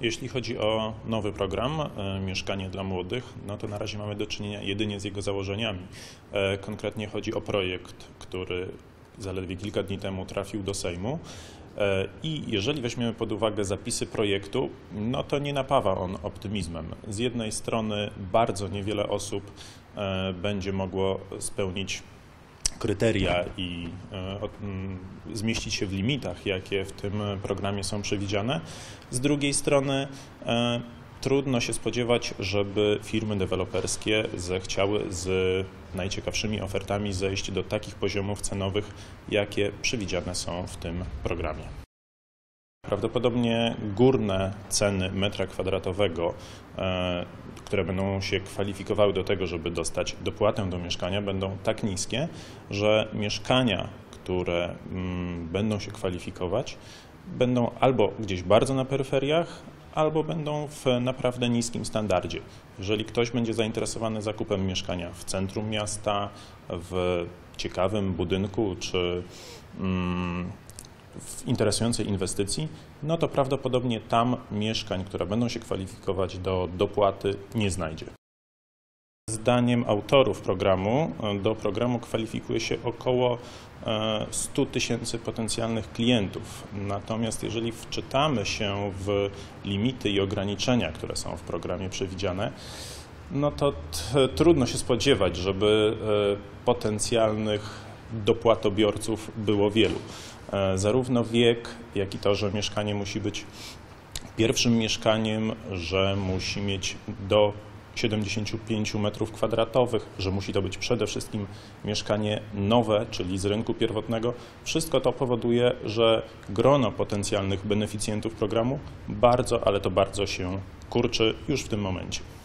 Jeśli chodzi o nowy program Mieszkanie dla młodych, no to na razie mamy do czynienia jedynie z jego założeniami. Konkretnie chodzi o projekt, który zaledwie kilka dni temu trafił do Sejmu. I jeżeli weźmiemy pod uwagę zapisy projektu, no to nie napawa on optymizmem. Z jednej strony bardzo niewiele osób będzie mogło spełnić kryteria i zmieścić się w limitach, jakie w tym programie są przewidziane. Z drugiej strony trudno się spodziewać, żeby firmy deweloperskie zechciały z najciekawszymi ofertami zejść do takich poziomów cenowych, jakie przewidziane są w tym programie. Prawdopodobnie górne ceny metra kwadratowego, które będą się kwalifikowały do tego, żeby dostać dopłatę do mieszkania, będą tak niskie, że mieszkania, które będą się kwalifikować, będą albo gdzieś bardzo na peryferiach, albo będą w naprawdę niskim standardzie. Jeżeli ktoś będzie zainteresowany zakupem mieszkania w centrum miasta, w ciekawym budynku czy w interesującej inwestycji, no to prawdopodobnie tam mieszkań, które będą się kwalifikować do dopłaty, nie znajdzie. Zdaniem autorów programu, do programu kwalifikuje się około 100 tysięcy potencjalnych klientów. Natomiast jeżeli wczytamy się w limity i ograniczenia, które są w programie przewidziane, no to trudno się spodziewać, żeby potencjalnych dopłatobiorców było wielu. Zarówno wiek, jak i to, że mieszkanie musi być pierwszym mieszkaniem, że musi mieć do 75 metrów kwadratowych, że musi to być przede wszystkim mieszkanie nowe, czyli z rynku pierwotnego. Wszystko to powoduje, że grono potencjalnych beneficjentów programu bardzo, ale to bardzo się kurczy już w tym momencie.